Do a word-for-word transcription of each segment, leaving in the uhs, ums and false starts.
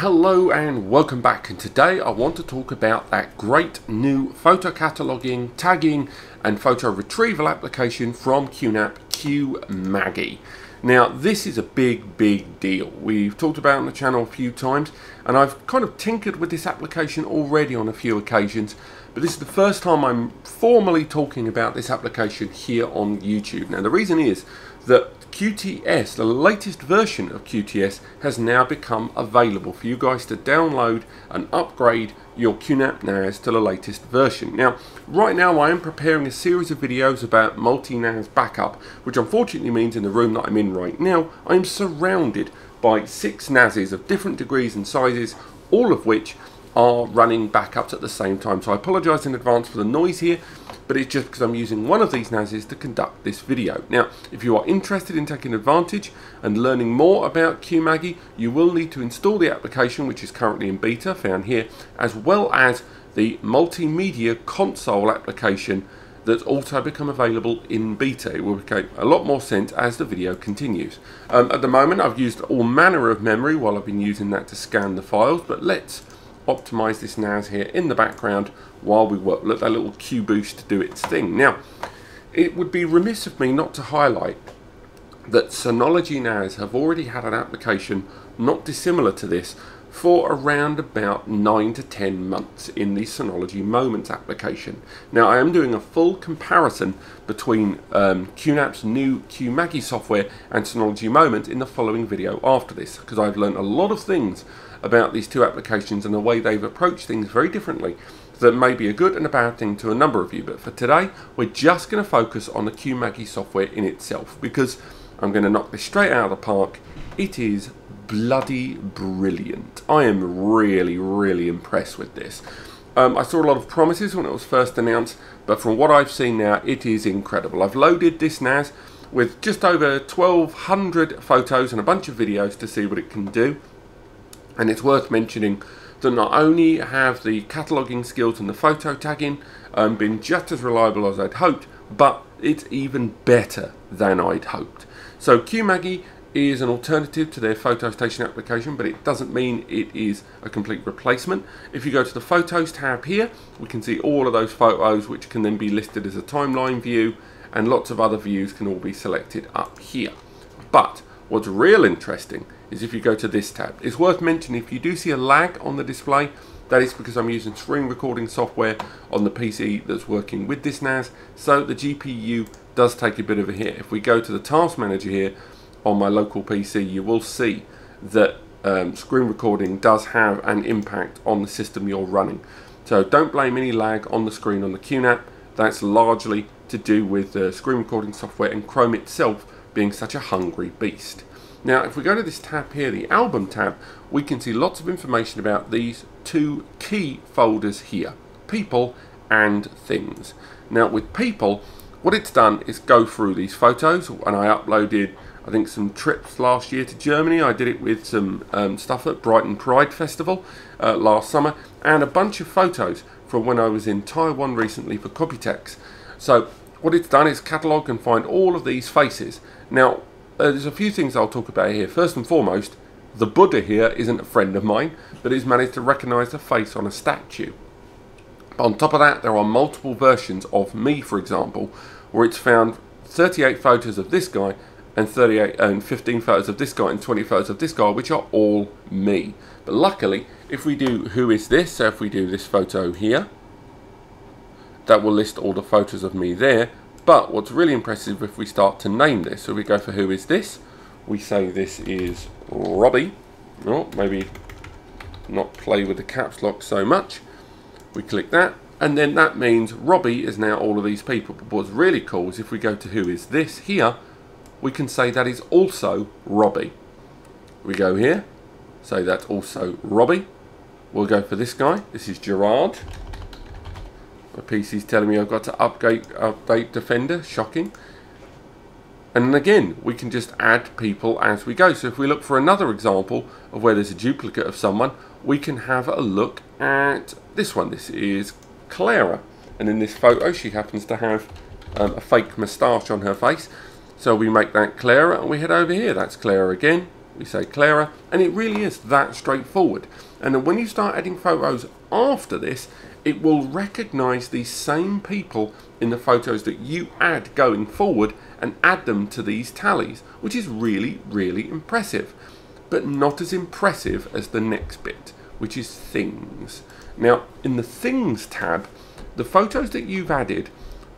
Hello and welcome back, and today I want to talk about that great new photo cataloging, tagging and photo retrieval application from QNAP, QuMagie. Now this is a big big deal. We've talked about it on the channel a few times and I've kind of tinkered with this application already on a few occasions, but this is the first time I'm formally talking about this application here on YouTube. Now the reason is that Q T S, the latest version of Q T S, has now become available for you guys to download and upgrade your QNAP N A S to the latest version. Now, right now I am preparing a series of videos about multi-N A S backup, which unfortunately means in the room that I'm in right now, I am surrounded by six N A Ses of different degrees and sizes, all of which are running backups at the same time. So I apologize in advance for the noise here, but it's just because I'm using one of these N A Ses to conduct this video. Now, if you are interested in taking advantage and learning more about QuMagie, you will need to install the application, which is currently in beta, found here, as well as the Multimedia Console application that's also become available in beta. It will make a lot more sense as the video continues. Um, at the moment, I've used all manner of memory while I've been using that to scan the files, but let's optimize this N A S here in the background while we work. Let that little QBoost to do its thing. Now, it would be remiss of me not to highlight that Synology N A S have already had an application not dissimilar to this for around about nine to ten months in the Synology Moments application. Now, I am doing a full comparison between um, QNAP's new QuMagie software and Synology Moments in the following video after this, because I've learned a lot of things about these two applications and the way they've approached things very differently. That may be a good and a bad thing to a number of you, but for today, we're just going to focus on the QuMagie software in itself, because I'm going to knock this straight out of the park. It is bloody brilliant. I am really, really impressed with this. Um, I saw a lot of promises when it was first announced, but from what I've seen now, it is incredible. I've loaded this N A S with just over twelve hundred photos and a bunch of videos to see what it can do. And it's worth mentioning that not only have the cataloguing skills and the photo tagging um, been just as reliable as I'd hoped, but it's even better than I'd hoped. So QuMagie is an alternative to their Photo Station application, but it doesn't mean it is a complete replacement. If you go to the Photos tab here, we can see all of those photos, which can then be listed as a timeline view, and lots of other views can all be selected up here. But what's real interesting is if you go to this tab. It's worth mentioning, if you do see a lag on the display, that is because I'm using screen recording software on the P C that's working with this N A S, so the G P U does take a bit of a hit. If we go to the task manager here on my local P C, you will see that um, screen recording does have an impact on the system you're running. So don't blame any lag on the screen on the QNAP. That's largely to do with the screen recording software and Chrome itself being such a hungry beast. Now, if we go to this tab here, the album tab, we can see lots of information about these two key folders here, people and things. Now with people, what it's done is go through these photos, and I uploaded, I think, some trips last year to Germany. I did it with some um, stuff at Brighton Pride Festival uh, last summer, and a bunch of photos from when I was in Taiwan recently for CopyTex. So what it's done is catalog and find all of these faces. Now, Uh, there's a few things I'll talk about here. First and foremost, the Buddha here isn't a friend of mine, but he's managed to recognise the face on a statue. But on top of that, there are multiple versions of me, for example, where it's found thirty-eight photos of this guy and thirty-eight and fifteen photos of this guy and twenty photos of this guy, which are all me. But luckily, if we do who is this, so if we do this photo here, that will list all the photos of me there. But what's really impressive, if we start to name this, so we go for who is this, we say this is Robbie. Oh, maybe not play with the caps lock so much. We click that, and then that means Robbie is now all of these people. But what's really cool is if we go to who is this here, we can say that is also Robbie. We go here, say that's also Robbie. We'll go for this guy, this is Gerard. My P C's telling me I've got to update, update Defender, shocking. And again, we can just add people as we go. So if we look for another example of where there's a duplicate of someone, we can have a look at this one. This is Clara. And in this photo, she happens to have um, a fake moustache on her face. So we make that Clara and we head over here. That's Clara again. we say Clara, and it really is that straightforward. And then when you start adding photos after this, it will recognize these same people in the photos that you add going forward and add them to these tallies, which is really, really impressive, but not as impressive as the next bit, which is things. Now, in the things tab, the photos that you've added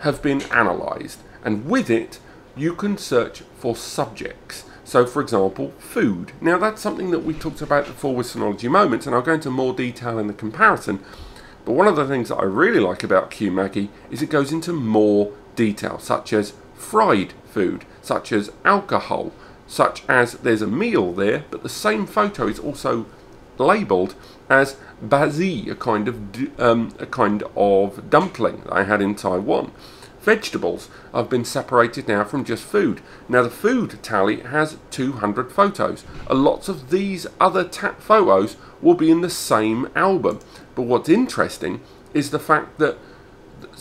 have been analyzed, and with it, you can search for subjects. So for example, food. Now that's something that we talked about before with Synology Moments, and I'll go into more detail in the comparison. But one of the things that I really like about QuMagie is it goes into more detail, such as fried food, such as alcohol, such as there's a meal there, but the same photo is also labeled as bazi, a kind of um, a kind of dumpling that I had in Taiwan. Vegetables have been separated now from just food. Now the food tally has two hundred photos. A lot of these other tap photos will be in the same album. But what's interesting is the fact that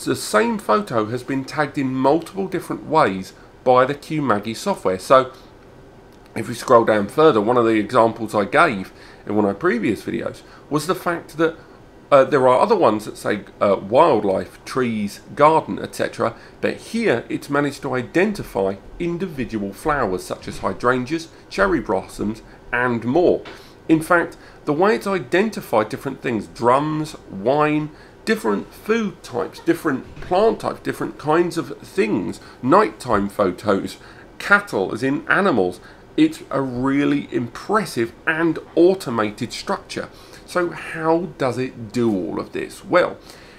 the same photo has been tagged in multiple different ways by the QuMagie software. So if we scroll down further, one of the examples I gave in one of my previous videos was the fact that Uh, there are other ones that say uh, wildlife, trees, garden, et cetera. But here it's managed to identify individual flowers such as hydrangeas, cherry blossoms and more. In fact, the way it's identified different things, drums, wine, different food types, different plant types, different kinds of things, nighttime photos, cattle as in animals, it's a really impressive and automated structure. So how does it do all of this? Well,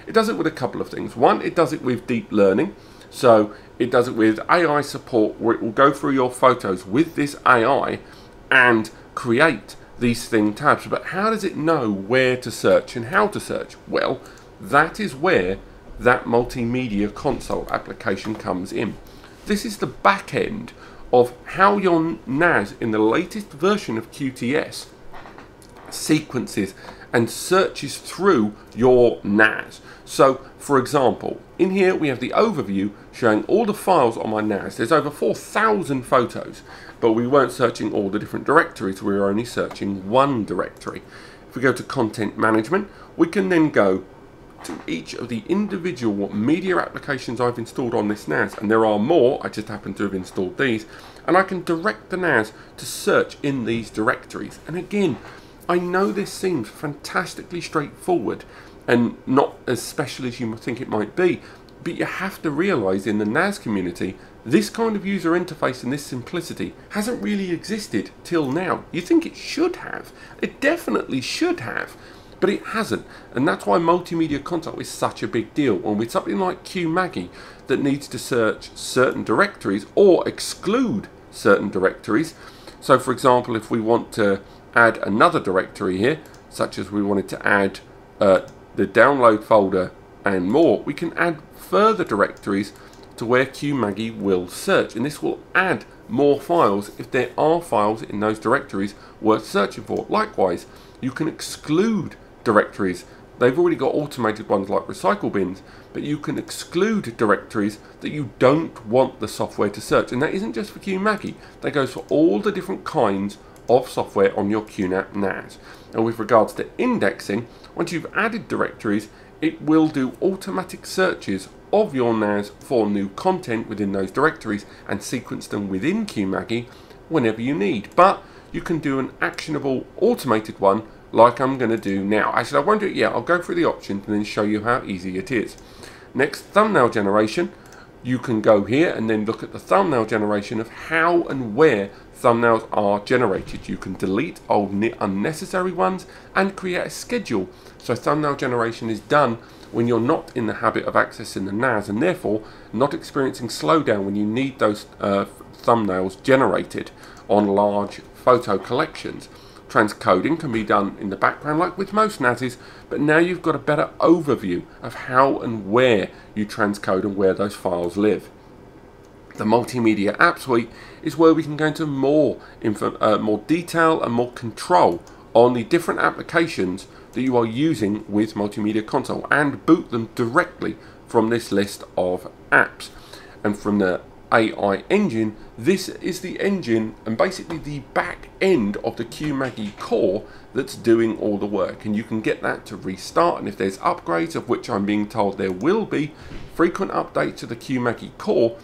it does it with a couple of things. One, it does it with deep learning. So it does it with A I support, where it will go through your photos with this A I and create these thing tabs. But how does it know where to search and how to search? Well, that is where that Multimedia Console application comes in. This is the back end of how your N A S in the latest version of Q T S sequences and searches through your N A S. So for example, in here we have the overview showing all the files on my N A S. There's over four thousand photos, but we weren't searching all the different directories, we were only searching one directory. If we go to content management, we can then go to each of the individual media applications I've installed on this N A S, and there are more, I just happen to have installed these, and I can direct the N A S to search in these directories. And again, I know this seems fantastically straightforward and not as special as you think it might be, but you have to realise in the N A S community, this kind of user interface and this simplicity hasn't really existed till now. You think it should have, it definitely should have, but it hasn't. And that's why Multimedia Console is such a big deal. And with something like QuMagie that needs to search certain directories or exclude certain directories, so for example, if we want to add another directory here, such as we wanted to add uh, the download folder and more, we can add further directories to where QuMagie will search, and this will add more files if there are files in those directories worth searching for. Likewise, you can exclude directories. They've already got automated ones like recycle bins, but you can exclude directories that you don't want the software to search, and that isn't just for QuMagie, that goes for all the different kinds of software on your QNAP N A S. And with regards to indexing, once you've added directories, it will do automatic searches of your N A S for new content within those directories and sequence them within QuMagie whenever you need. But you can do an actionable automated one like I'm going to do now. Actually, I won't do it yet. I'll go through the options and then show you how easy it is. Next, thumbnail generation. You can go here and then look at the thumbnail generation of how and where thumbnails are generated. You can delete old unnecessary ones and create a schedule. So thumbnail generation is done when you're not in the habit of accessing the N A S and therefore not experiencing slowdown when you need those uh, thumbnails generated on large photo collections. Transcoding can be done in the background like with most N A Ses, but now you've got a better overview of how and where you transcode and where those files live. The Multimedia App Suite is where we can go into more, info, uh, more detail and more control on the different applications that you are using with Multimedia Console and boot them directly from this list of apps. And from the A I engine. This is the engine and basically the back end of the QuMagie core that's doing all the work, and you can get that to restart, and if there's upgrades, of which I'm being told there will be frequent updates to the QuMagie core,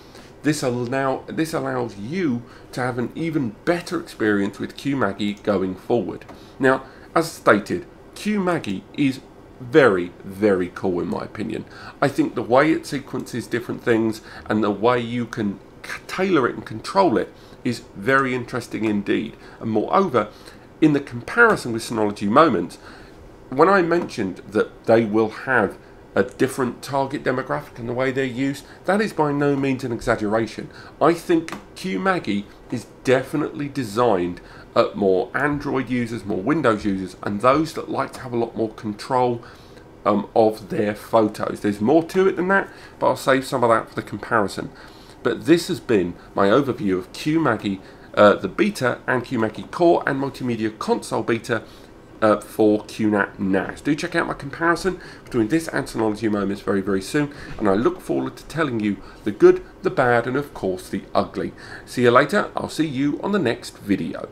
this allow this allows you to have an even better experience with QuMagie going forward. Now, as stated, QuMagie is very, very cool in my opinion. I think the way it sequences different things and the way you can tailor it and control it is very interesting indeed. And moreover, in the comparison with Synology Moments, when I mentioned that they will have a different target demographic and the way they're used, that is by no means an exaggeration. I think QuMagie is definitely designed at more Android users, more Windows users, and those that like to have a lot more control um, of their photos. There's more to it than that, but I'll save some of that for the comparison. But this has been my overview of QuMagie, uh, the beta, and QuMagie Core and Multimedia Console beta Uh, for Q NAP N A S. Do check out my comparison between this and Synology Moments very, very soon, and I look forward to telling you the good, the bad, and of course the ugly. See you later. I'll see you on the next video.